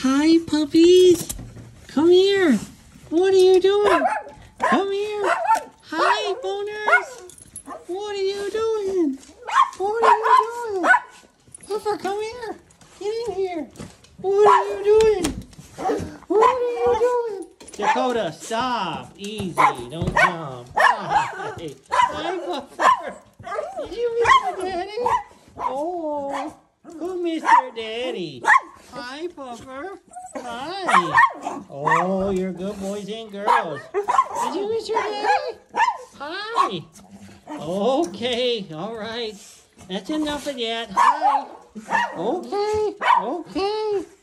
Hi, puppies! Come here! What are you doing? Come here! Hi, boners! What are you doing? What are you doing? Puffer, come here! Get in here! What are you doing? What are you doing? Dakota, stop! Easy, don't jump. Hi, Puffer! Did you miss your daddy? Oh, who missed your daddy? Hi, Puffer. Hi. Oh, you're good boys and girls. Did you miss your daddy? Hi. Okay. All right. That's enough of that. Hi. Okay. Okay.